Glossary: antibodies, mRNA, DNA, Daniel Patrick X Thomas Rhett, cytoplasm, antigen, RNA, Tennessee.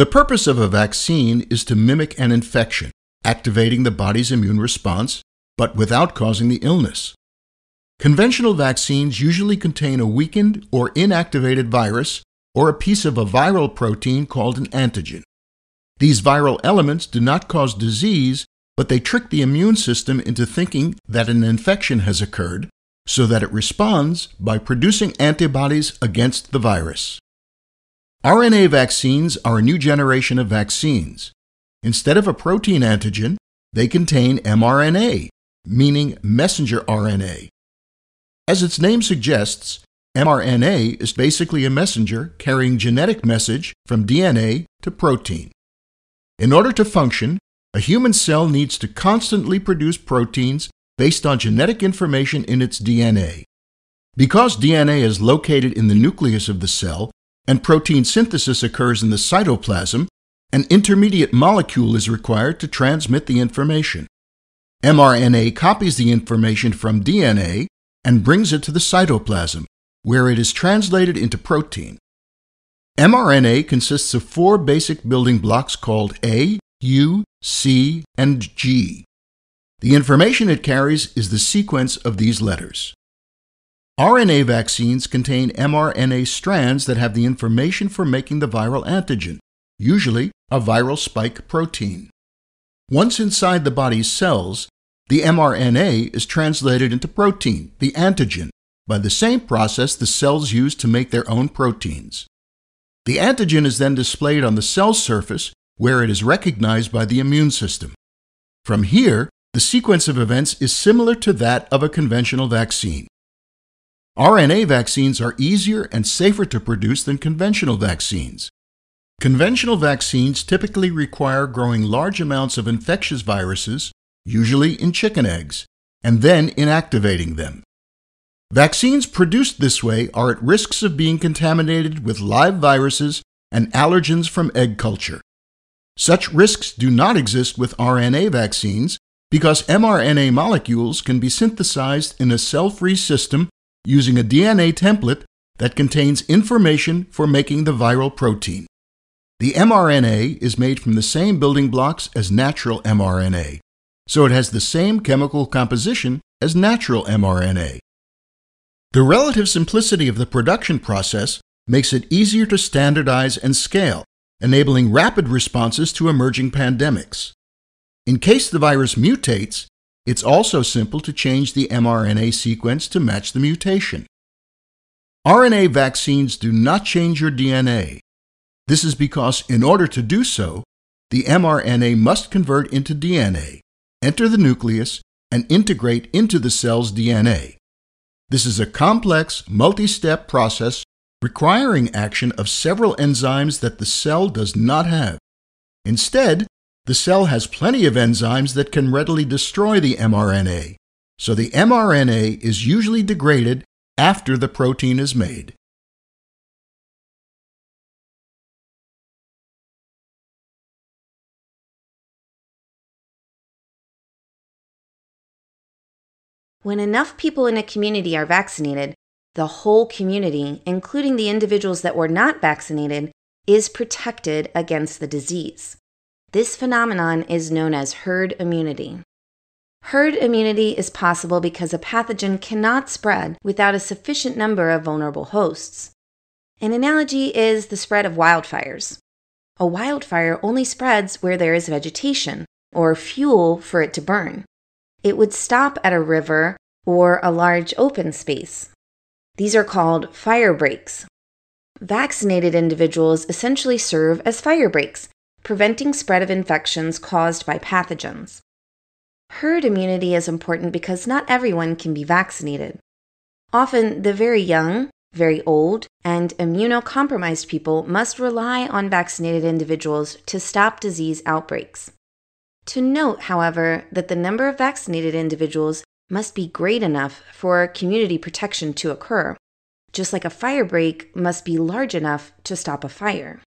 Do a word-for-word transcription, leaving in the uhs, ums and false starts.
The purpose of a vaccine is to mimic an infection, activating the body's immune response, but without causing the illness. Conventional vaccines usually contain a weakened or inactivated virus or a piece of a viral protein called an antigen. These viral elements do not cause disease, but they trick the immune system into thinking that an infection has occurred, so that it responds by producing antibodies against the virus. R N A vaccines are a new generation of vaccines. Instead of a protein antigen, they contain m R N A, meaning messenger R N A. As its name suggests, m R N A is basically a messenger carrying genetic message from D N A to protein. In order to function, a human cell needs to constantly produce proteins based on genetic information in its D N A. Because D N A is located in the nucleus of the cell and protein synthesis occurs in the cytoplasm, an intermediate molecule is required to transmit the information. m R N A copies the information from D N A and brings it to the cytoplasm, where it is translated into protein. m R N A consists of four basic building blocks called A, U, C, and G. The information it carries is the sequence of these letters. R N A vaccines contain m R N A strands that have the information for making the viral antigen, usually a viral spike protein. Once inside the body's cells, the m R N A is translated into protein, the antigen, by the same process the cells use to make their own proteins. The antigen is then displayed on the cell surface, where it is recognized by the immune system. From here, the sequence of events is similar to that of a conventional vaccine. R N A vaccines are easier and safer to produce than conventional vaccines. Conventional vaccines typically require growing large amounts of infectious viruses, usually in chicken eggs, and then inactivating them. Vaccines produced this way are at risks of being contaminated with live viruses and allergens from egg culture. Such risks do not exist with R N A vaccines because m R N A molecules can be synthesized in a cell-free system using a D N A template that contains information for making the viral protein. The m R N A is made from the same building blocks as natural m R N A, so it has the same chemical composition as natural m R N A. The relative simplicity of the production process makes it easier to standardize and scale, enabling rapid responses to emerging pandemics. In case the virus mutates, it's also simple to change the m R N A sequence to match the mutation. R N A vaccines do not change your D N A. This is because, in order to do so, the m R N A must convert into D N A, enter the nucleus, and integrate into the cell's D N A. This is a complex, multi-step process requiring action of several enzymes that the cell does not have. Instead, the cell has plenty of enzymes that can readily destroy the m R N A, so the m R N A is usually degraded after the protein is made. When enough people in a community are vaccinated, the whole community, including the individuals that were not vaccinated, is protected against the disease. This phenomenon is known as herd immunity. Herd immunity is possible because a pathogen cannot spread without a sufficient number of vulnerable hosts. An analogy is the spread of wildfires. A wildfire only spreads where there is vegetation or fuel for it to burn. It would stop at a river or a large open space. These are called fire breaks. Vaccinated individuals essentially serve as fire breaks, preventing spread of infections caused by pathogens. Herd immunity is important because not everyone can be vaccinated. Often, the very young, very old, and immunocompromised people must rely on vaccinated individuals to stop disease outbreaks. To note, however, that the number of vaccinated individuals must be great enough for community protection to occur, just like a fire break must be large enough to stop a fire.